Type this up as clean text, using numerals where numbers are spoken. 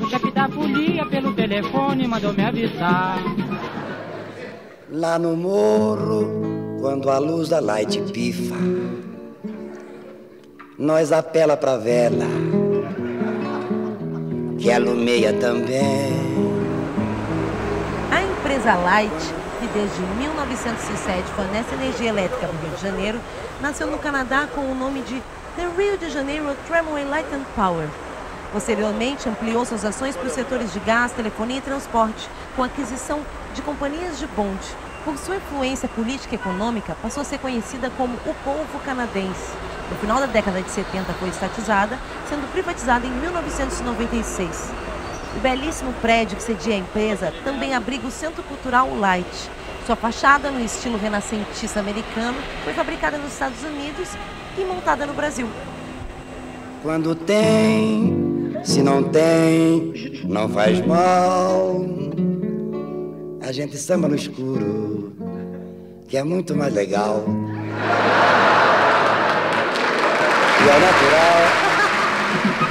O chefe da folia pelo telefone mandou me avisar. Lá no morro, quando a luz da light pifa, nós apela pra vela, que alumeia também. A empresa Light, que desde 1907 fornece energia elétrica para o Rio de Janeiro, nasceu no Canadá com o nome de The Rio de Janeiro Tramway Light and Power. Posteriormente, ampliou suas ações para os setores de gás, telefonia e transporte, com a aquisição de companhias de bonde. Por sua influência política e econômica, passou a ser conhecida como o Polvo Canadense. No final da década de 70 foi estatizada, sendo privatizada em 1996. O belíssimo prédio que cedia a empresa também abriga o Centro Cultural Light. Sua fachada, no estilo renascentista americano, foi fabricada nos Estados Unidos e montada no Brasil. Quando tem, se não tem, não faz mal. A gente samba no escuro, que é muito mais legal. E ao natural...